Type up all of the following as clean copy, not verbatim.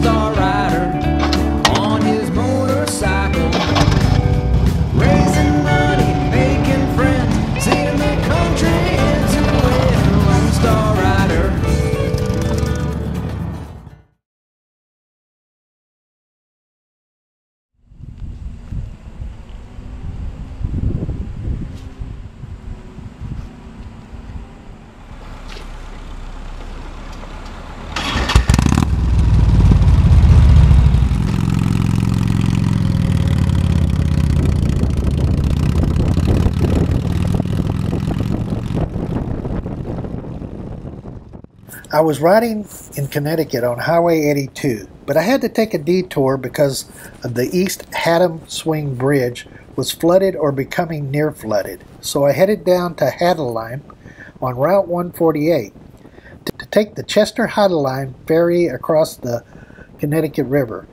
star rider on his motorcycle, raising money, making friends, seeing the country into a lone star rider. I was riding in Connecticut on Highway 82, but I had to take a detour because of the East Haddam Swing Bridge was flooded or becoming near flooded. So I headed down to Hadlyme on Route 148 to take the Chester-Hadlyme Ferry across the Connecticut River.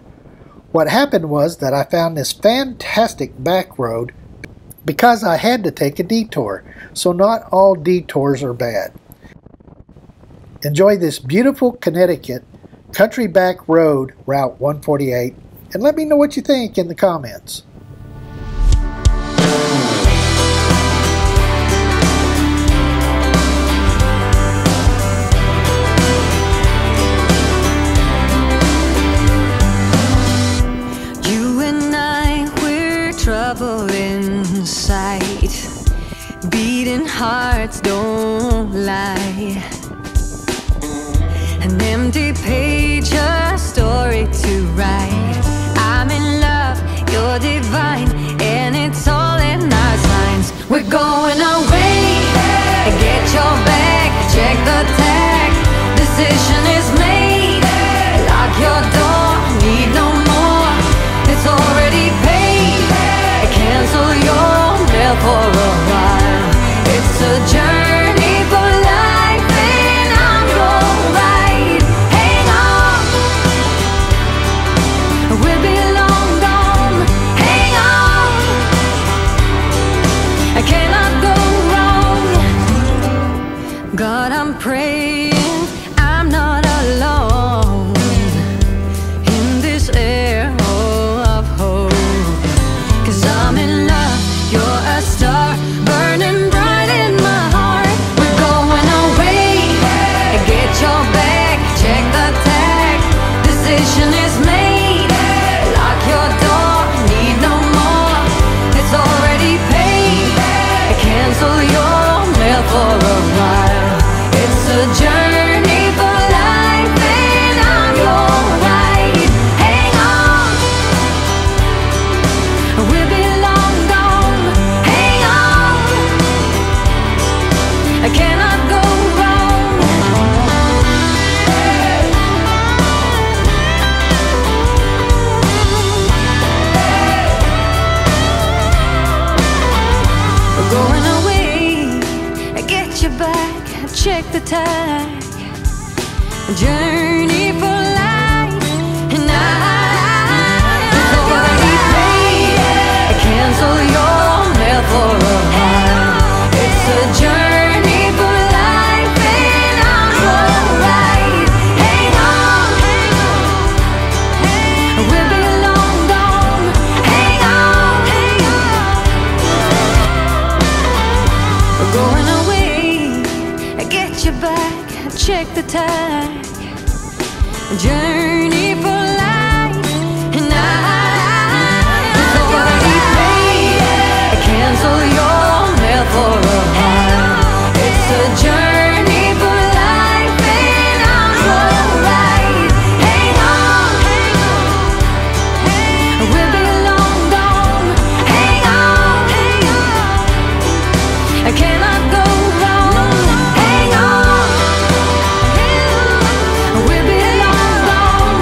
What happened was that I found this fantastic back road because I had to take a detour. So not all detours are bad. Enjoy this beautiful Connecticut Country Back Road, Route 148, and let me know what you think in the comments. You and I, we're trouble inside. Beating hearts don't lie. An empty page, a story to write. I'm in love, you're divine, and it's all in our signs. We're going away, get your bag, check the tag. Decision is made, lock your door, need no more. It's already paid, cancel your mail for a while. It's a journey for life, and I'm going. God, I'm praying I'm not alone in this air of hope. Cause I'm in love, you're a star, burning bright in my heart. We're going away, get your bag, check the tag. Decision is made, lock your door, need no more. It's already paid, cancel your mail for a while. The journey for life, and I'm your right. Hang on, we'll be long gone. Hang on, I cannot go wrong. We're going away, I get you back, check the tag. Journey for life, and it's already paid, cancel your mail for a while. It's a journey. Check the tag, journey for life, and it's already paid, cancel your mail for a while. It's a journey for life, and I'm all right. Hang on, we'll be long gone. Hang on, I cannot go. Hang on, we'll be long gone.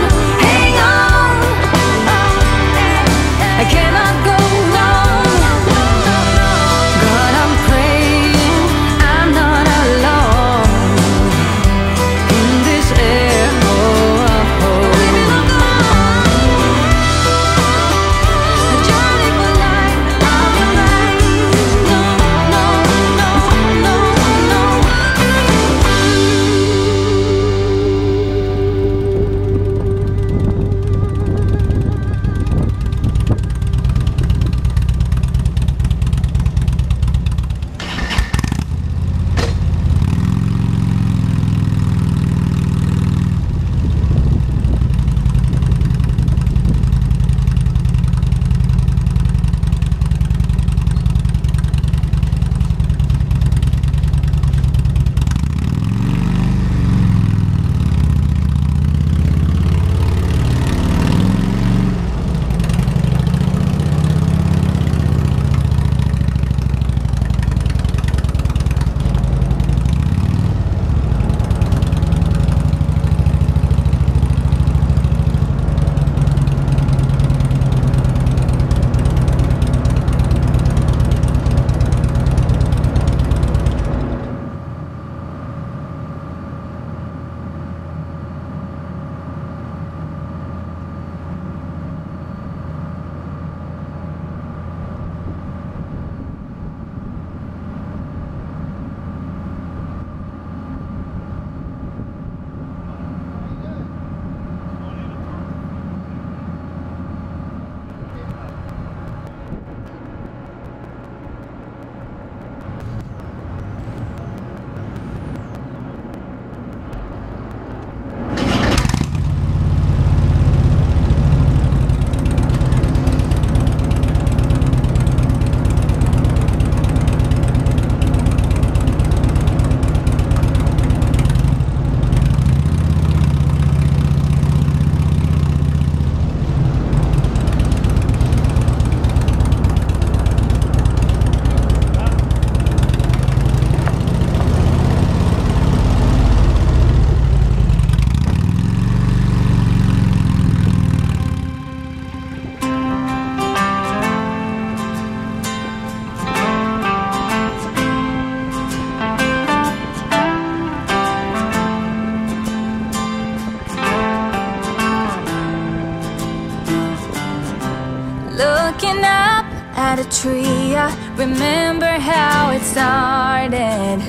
at a tree, I remember how it started.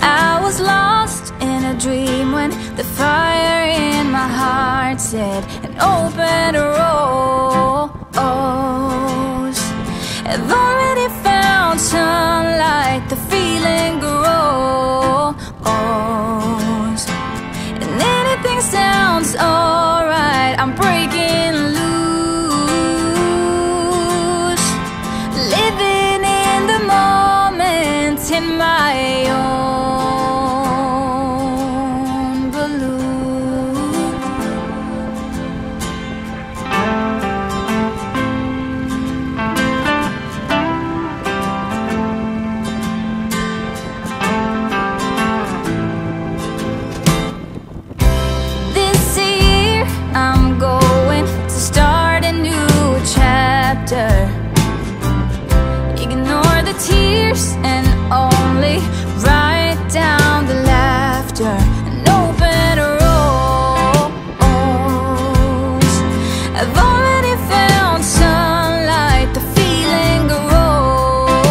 I was lost in a dream when the fire in my heart said, an open rose. I've already found sunlight, the feeling grows. And anything sounds alright, I'm breaking loose. Living in the moment in my own. Ignore the tears and only write down the laughter. An open rose. I've already found sunlight, the feeling grows.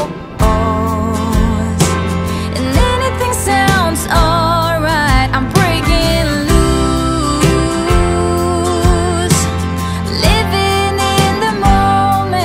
And anything sounds alright, I'm breaking loose. Living in the moment.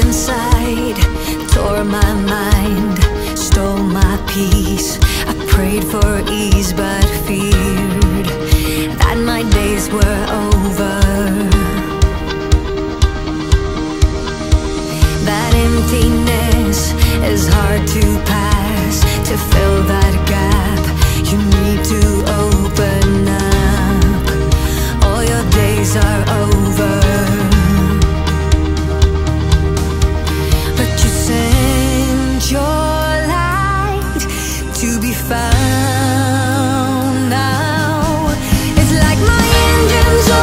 Inside, tore my mind, stole my peace. I prayed for ease but feared that my days were over. That emptiness is hard to pass. To fill that gap, you need to open up. All your days are over. Your light to be found now. It's like my engines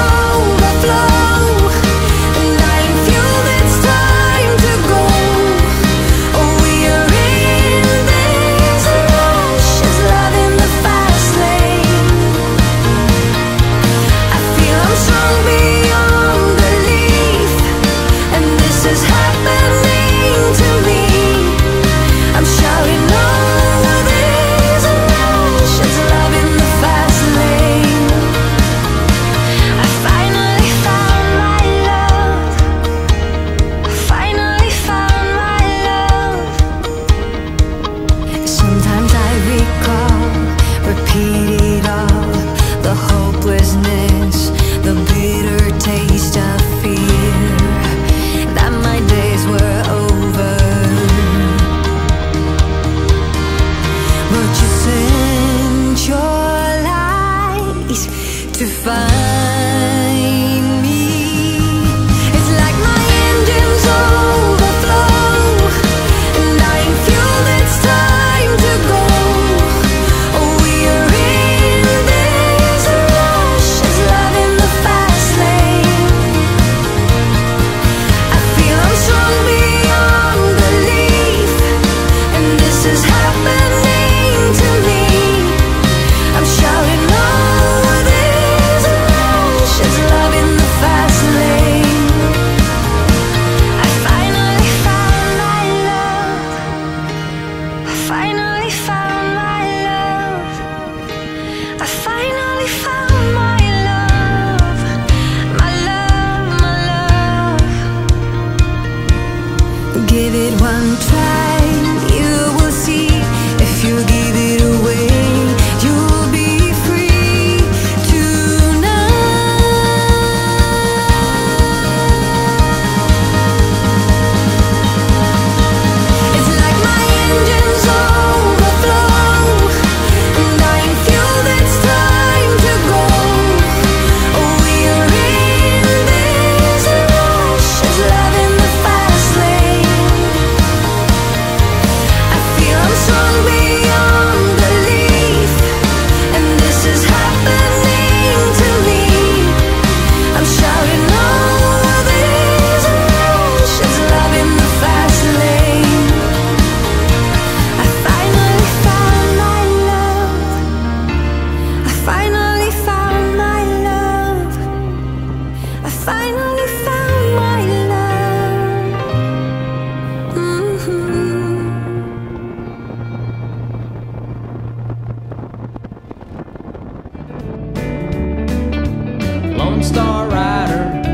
lone star rider.